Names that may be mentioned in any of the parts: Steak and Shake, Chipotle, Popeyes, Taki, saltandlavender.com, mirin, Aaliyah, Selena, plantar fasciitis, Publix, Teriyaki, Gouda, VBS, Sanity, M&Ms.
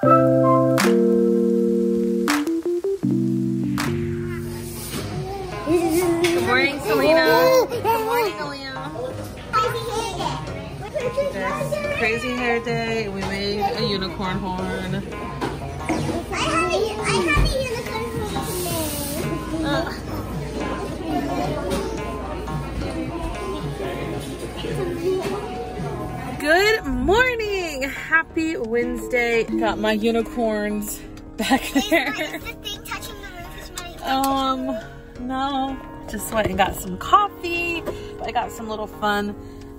Good morning, Selena. Good morning, Aaliyah. Crazy hair day. We made a unicorn horn. I have a unicorn horn today. Good morning! Happy Wednesday. Got my unicorns back there. Is the thing touching the roof of my unicorn? No. Just went and got some coffee. I got some little fun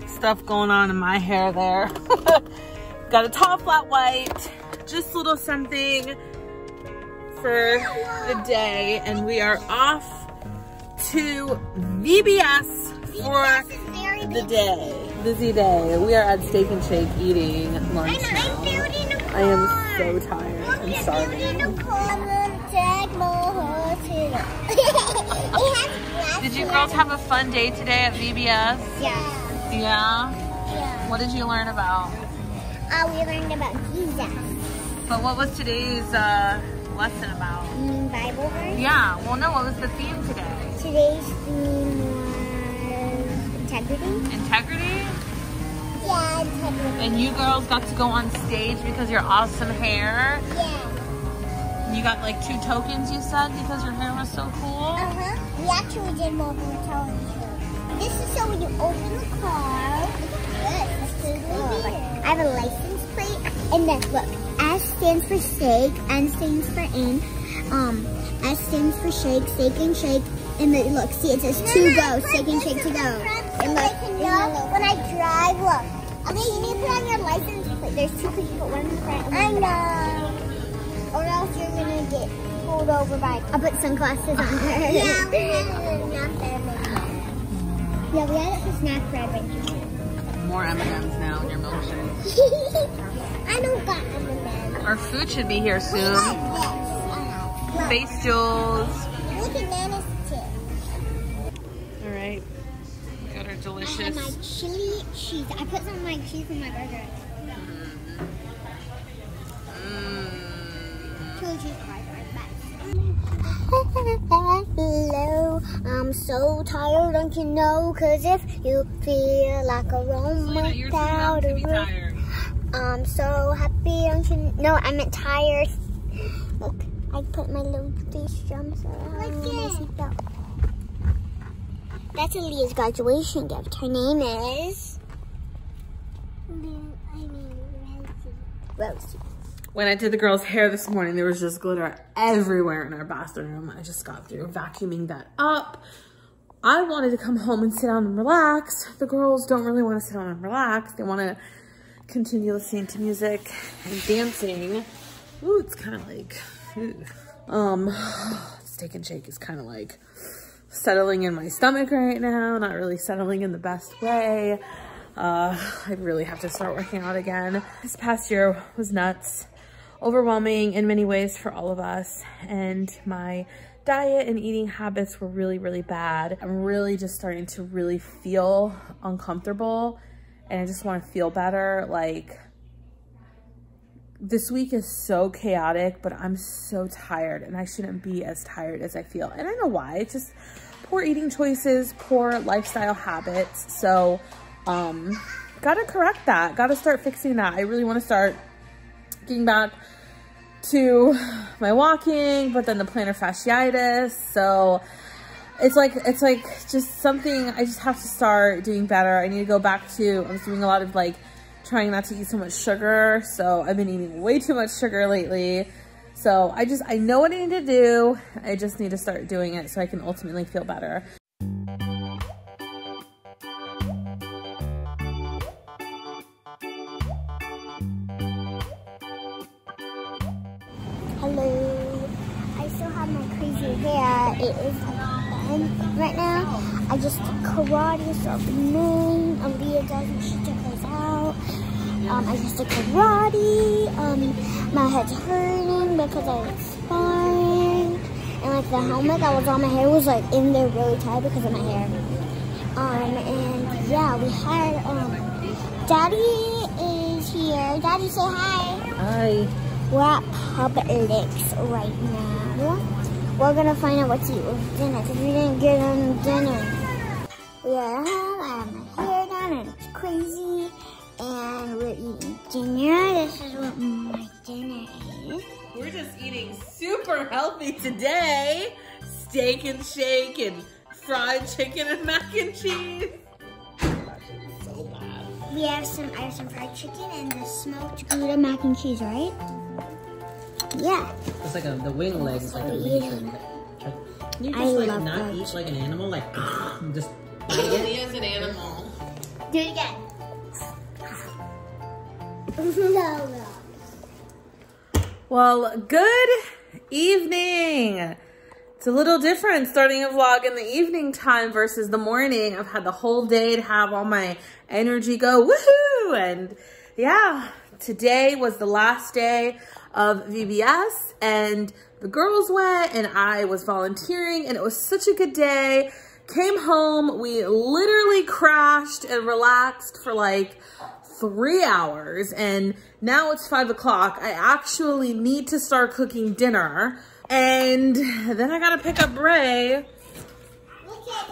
stuff going on in my hair there. Got a tall flat white. Just a little something for the day. And we are off to VBS for the day. Busy day. We are at Steak and Shake eating lunch now. I am so tired. I'm sorry. Did you girls have a fun day today at VBS? Yeah. Yeah? What did you learn about? We learned about Jesus. But what was today's lesson about? You mean Bible verse? Yeah. Well, no, what was the theme today? Today's theme was integrity? Integrity? Yeah, integrity. And you girls got to go on stage because your awesome hair? Yeah. You got like 2 tokens, you said, because your hair was so cool? Uh-huh. We actually did more than a token. This is so when you open the car. Look at this. That's totally weird. I have a license plate. And then, look, S stands for shake, N stands for in, S stands for shake, steak and shake. And then, look, see, it says to go, steak and shake to go. And look, so I can know when I drive, look. Okay, you need to put on your license plate. There's 2 plates, but one in front and one in the back. I know. Or else you're going to get pulled over by... I'll put sunglasses on her. Yeah, we had a snack rabbit. Yeah, we had a snack rabbit. More M&Ms now in your milkshake. I don't got M&Ms. Our food should be here soon. Face jewels. Look at Nana's too. All right. Delicious. I had my chili cheese. I put some of my cheese in my burger. Chili cheese fries are the best. Hello, I'm so tired, don't you know? Cause if you feel like a Roman without a roof, I'm so happy, don't you know? No, I meant tired. Look, I put my little face jumps around my seatbelt. That's Aaliyah's graduation gift. Her name is... Rosie. When I did the girls' hair this morning, there was just glitter everywhere in our bathroom. I just got through vacuuming that up. I wanted to come home and sit down and relax. The girls don't really want to sit down and relax. They want to continue listening to music and dancing. Ooh, it's kind of like... Ooh. Steak and Shake is kind of like... settling in my stomach right now, not really settling in the best way. I really have to start working out again. This past year was nuts, overwhelming in many ways for all of us. And my diet and eating habits were really, really bad. I'm really just starting to really feel uncomfortable and I just want to feel better. Like this week is so chaotic, but I'm so tired and I shouldn't be as tired as I feel. And I know why. It's just poor eating choices, poor lifestyle habits. So, gotta correct that. Gotta start fixing that. I really want to start getting back to my walking, but then the plantar fasciitis. So it's like just something I just have to start doing better. I need to go back to, I was doing a lot of like trying not to eat so much sugar. So I've been eating way too much sugar lately. So I know what I need to do. I just need to start doing it so I can ultimately feel better. Hello. I still have my crazy hair. It is done right now. I just did karate, so I'll be mean. Aaliyah doesn't, she took hers out. I just did karate. My head's hurting because I was sparring. And like the helmet that was on my hair was like in there really tight because of my hair. And yeah, we had, Daddy is here. Daddy, say hi. Hi. We're at Publix right now. We're gonna find out what to eat with dinner because we didn't get on dinner. We are at home. I have my hair down and it's crazy. And we're eating dinner. This is what my dinner is. We're just eating super healthy today. Steak and shake and fried chicken and mac and cheese. So bad. We have some, I have some fried chicken and the smoked Gouda mac and cheese, right? Yeah. It's like the wing leg is like a miniature. Can you just like not eat like an animal? Like, just eat it as an animal. Do it again. No. Well, good evening. It's a little different starting a vlog in the evening time versus the morning. I've had the whole day to have all my energy go woohoo. And yeah, today was the last day of VBS and the girls went and I was volunteering and it was such a good day. Came home, we literally crashed and relaxed for like 3 hours and now it's 5 o'clock. I actually need to start cooking dinner. And then I gotta pick up Ray.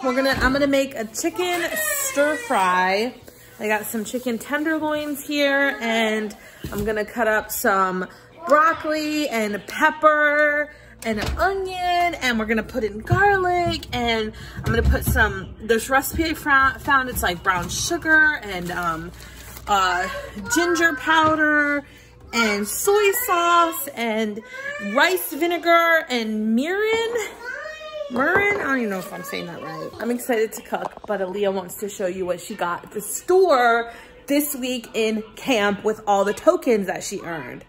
I'm gonna make a chicken stir fry. I got some chicken tenderloins here and I'm gonna cut up some broccoli and pepper and an onion and we're gonna put in garlic and I'm gonna put some, this recipe I found, it's like brown sugar and ginger powder and soy sauce and rice vinegar and mirin. I don't even know if I'm saying that right. I'm excited to cook, but Aaliyah wants to show you what she got at the store this week in camp with all the tokens that she earned.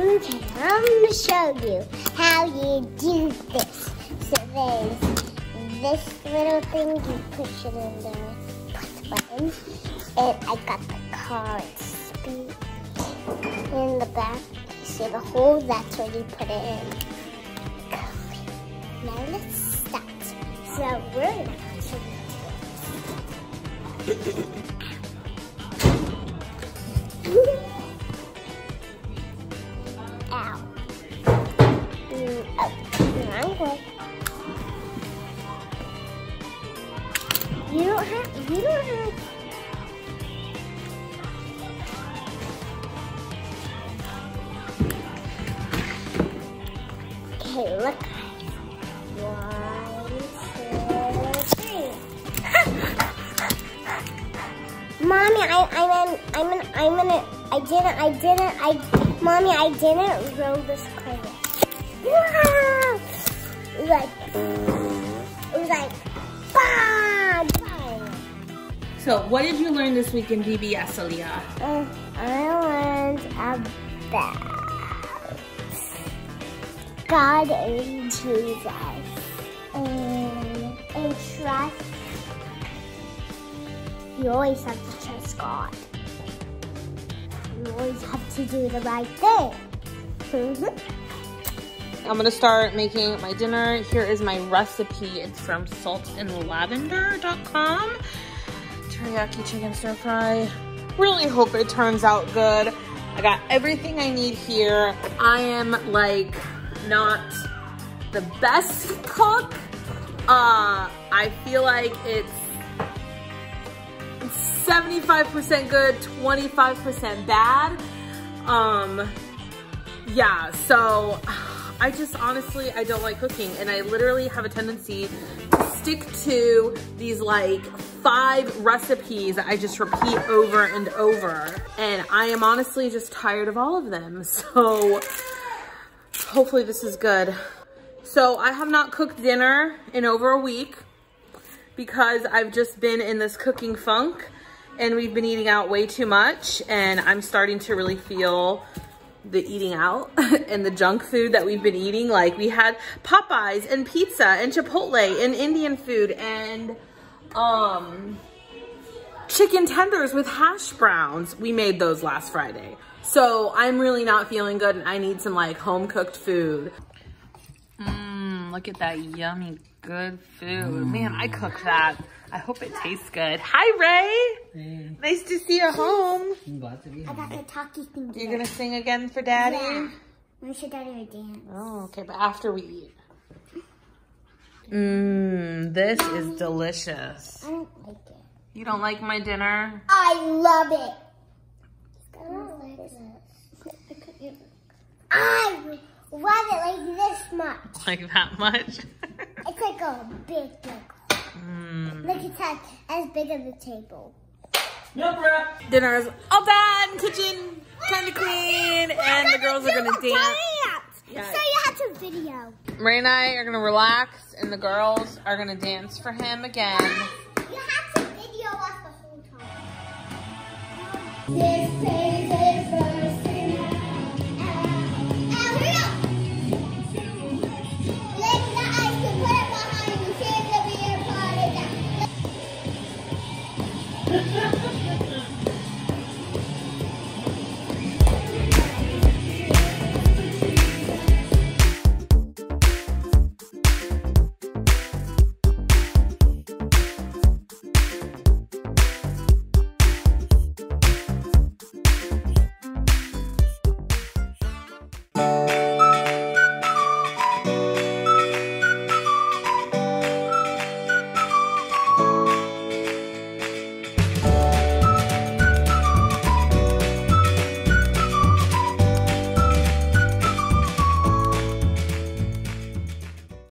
Okay, I'm gonna show you how you do this. So there's this little thing, you push it in there, push the button, and I got the cards. In the back, you see the hole, that's where you put it in. Now let's start. So we're gonna continue to it. Ow. Oh, you don't have okay, look. 1, 2, 3. Mommy, Mommy, I didn't roll this correctly. Wow! It was like, bang! So, what did you learn this week in VBS, Aaliyah? I learned about God and Jesus, and trust. You always have to trust God. You always have to do the right thing. I'm gonna start making my dinner. Here is my recipe. It's from saltandlavender.com. Teriyaki chicken stir fry. Really hope it turns out good. I got everything I need here. I am like, not the best cook. I feel like it's 75% good, 25% bad. Yeah, so I just honestly, I don't like cooking and I literally have a tendency to stick to these like 5 recipes that I just repeat over and over. And I am honestly just tired of all of them. So hopefully this is good. So I have not cooked dinner in over a week because I've just been in this cooking funk and we've been eating out way too much and I'm starting to really feel the eating out and the junk food that we've been eating. Like we had Popeyes and pizza and Chipotle and Indian food and chicken tenders with hash browns. We made those last Friday. So I'm really not feeling good and I need some like home cooked food. Look at that yummy good food. Man, I cooked that I hope it tastes good. Hi, Ray. Hey. Nice to see you home. I'm glad to be here. I got the Taki thing. You're going to sing again for Daddy? Yeah. Make sure Daddy would dance. Oh, okay. But after we eat. Mmm, this is delicious. I don't like it. You don't like my dinner? I love it. I don't like this. I love it like this much. Like that much? It's like a big pickle. Mm. Look, it's like as big as a table. Nope. Dinner is all done. Kitchen time to clean, and the girls are gonna dance. Yeah. So you have to video. Ray and I are gonna relax, and the girls are gonna dance for him again. You have to video us the whole time. This